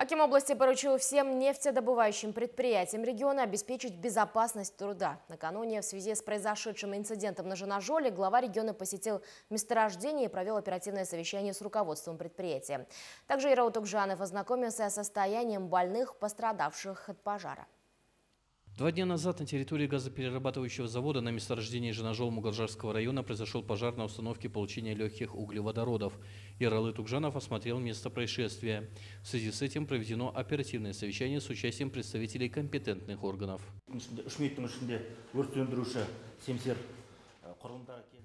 Аким области поручил всем нефтедобывающим предприятиям региона обеспечить безопасность труда. Накануне в связи с произошедшим инцидентом на Жанажоле глава региона посетил месторождение и провел оперативное совещание с руководством предприятия. Также Ералы Тугжанов ознакомился с состоянием больных, пострадавших от пожара. 2 дня назад на территории газоперерабатывающего завода на месторождении Жанажол Мугалжарского района произошел пожар на установке получения легких углеводородов. Ералы Тугжанов осмотрел место происшествия. В связи с этим проведено оперативное совещание с участием представителей компетентных органов.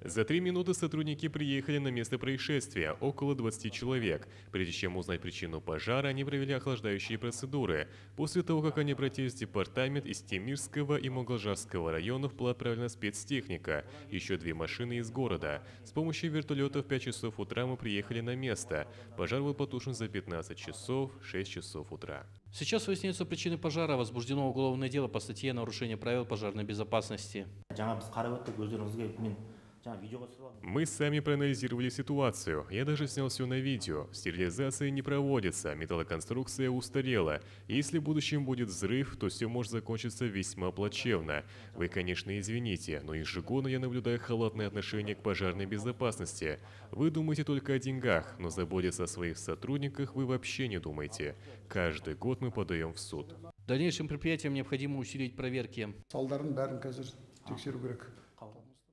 За 3 минуты сотрудники приехали на место происшествия, около 20 человек. Прежде чем узнать причину пожара, они провели охлаждающие процедуры. После того, как они обратились в департамент из Темирского и Мугалжарского районов, была отправлена спецтехника, еще 2 машины из города. С помощью вертолетов в 5 часов утра мы приехали на место. Пожар был потушен за 15 часов, 6 часов утра. Сейчас выясняются причины пожара. Возбуждено уголовное дело по статье «Нарушение правил пожарной безопасности». Мы сами проанализировали ситуацию. Я даже снял все на видео. Стерилизация не проводится, металлоконструкция устарела. Если в будущем будет взрыв, то все может закончиться весьма плачевно. Вы, конечно, извините, но ежегодно я наблюдаю халатное отношение к пожарной безопасности. Вы думаете только о деньгах, но заботиться о своих сотрудниках вы вообще не думаете. Каждый год мы подаем в суд. Дальнейшим предприятиям необходимо усилить проверки.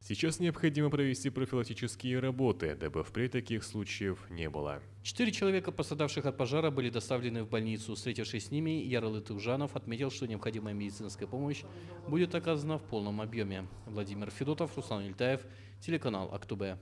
Сейчас необходимо провести профилактические работы, дабы впредь таких случаев не было. 4 человека, пострадавших от пожара, были доставлены в больницу. Встретившись с ними, Ералы Тугжанов отметил, что необходимая медицинская помощь будет оказана в полном объеме. Владимир Федотов, Руслан Ильтаев, телеканал Актубе.